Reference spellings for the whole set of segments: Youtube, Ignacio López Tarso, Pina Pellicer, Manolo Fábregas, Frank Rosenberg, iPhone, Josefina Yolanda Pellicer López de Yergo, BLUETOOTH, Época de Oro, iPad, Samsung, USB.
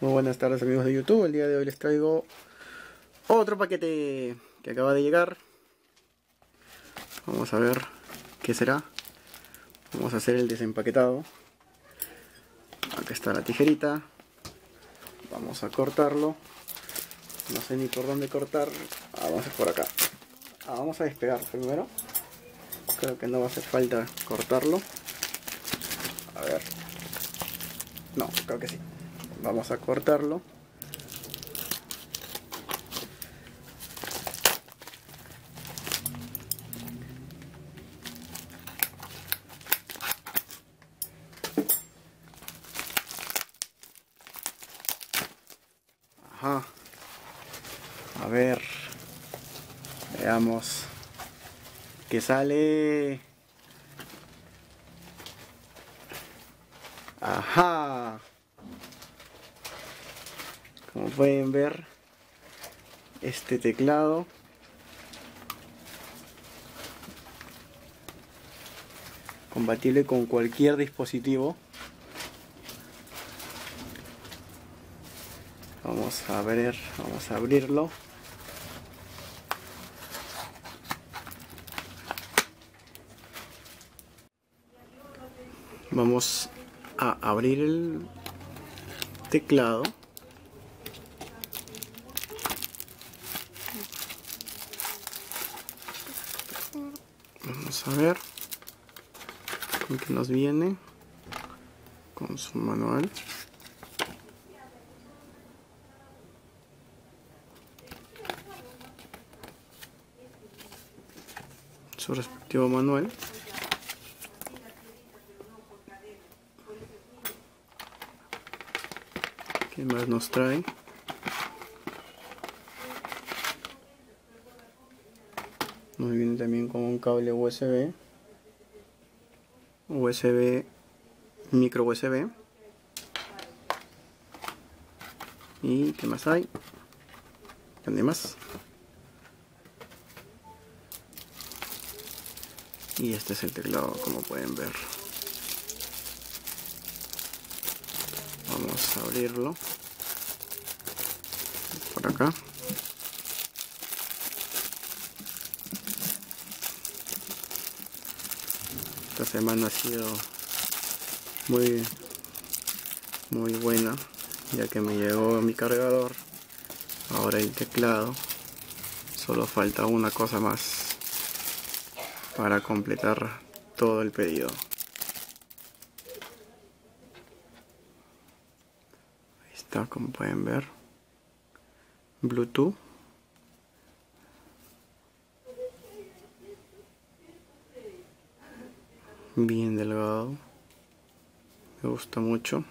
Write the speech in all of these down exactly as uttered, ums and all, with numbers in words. Muy buenas tardes amigos de YouTube, el día de hoy les traigo otro paquete que acaba de llegar. Vamos a ver qué será. Vamos a hacer el desempaquetado. Acá está la tijerita. Vamos a cortarlo. No sé ni por dónde cortar. Ah, vamos a ir por acá. Ah, vamos a despegar primero. Creo que no va a hacer falta cortarlo. A ver. No, creo que sí. Vamos a cortarlo. Ajá. A ver. Veamos. Que sale. Ajá. Como pueden ver, este teclado compatible con cualquier dispositivo. Vamos a ver, vamos a abrirlo. Vamos a abrir el teclado. Vamos a ver con qué nos viene, con su manual. Su respectivo manual. ¿Qué más nos trae? Nos viene también con un cable U S B, U S B, micro U S B. ¿Y qué más hay? ¿Dónde más? Y este es el teclado, como pueden ver. Vamos a abrirlo por acá. Esta semana ha sido muy muy buena, ya que me llegó mi cargador, ahora el teclado, solo falta una cosa más para completar todo el pedido. Ahí está, como pueden ver, Bluetooth. Bien delgado, me gusta mucho.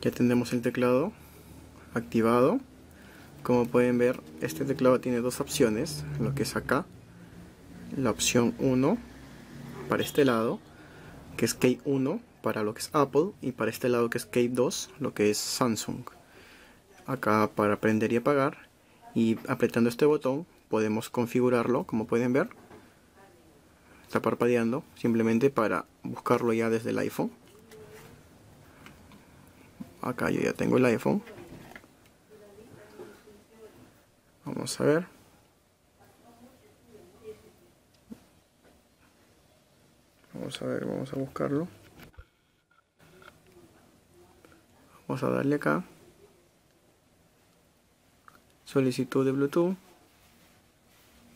Ya tenemos el teclado activado. Como pueden ver, este teclado tiene dos opciones, lo que es acá, la opción uno para este lado, que es Key uno para lo que es Apple, y para este lado que es Key dos, lo que es Samsung. Acá para prender y apagar, y apretando este botón podemos configurarlo, como pueden ver. Está parpadeando, simplemente para buscarlo ya desde el iPhone. Acá yo ya tengo el iPhone. Vamos a ver. Vamos a ver, vamos a buscarlo. Vamos a darle acá. Solicitud de Bluetooth.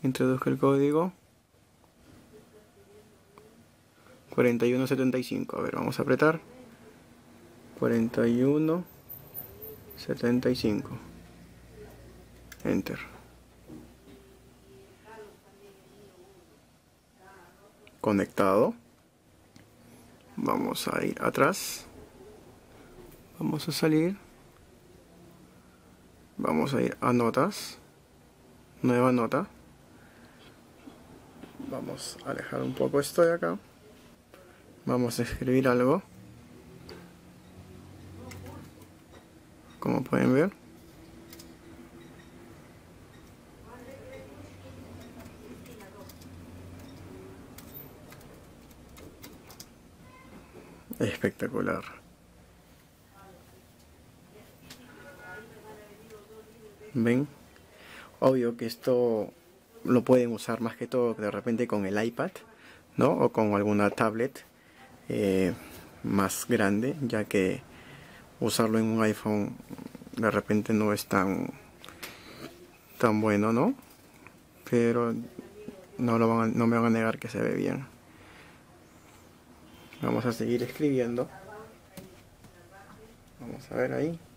Introduzca el código cuarenta y uno setenta y cinco, a ver, vamos a apretar cuarenta y uno setenta y cinco, enter, conectado. Vamos a ir atrás, vamos a salir, vamos a ir a notas, nueva nota, vamos a alejar un poco esto de acá. Vamos a escribir algo, como pueden ver. Espectacular. ¿Ven? Obvio que esto lo pueden usar más que todo de repente con el iPad, ¿no? O con alguna tablet eh, más grande, ya que usarlo en un iPhone de repente no es tan tan bueno, ¿no? Pero no, lo van a, no me van a negar que se ve bien. Vamos a seguir escribiendo. Vamos a ver ahí.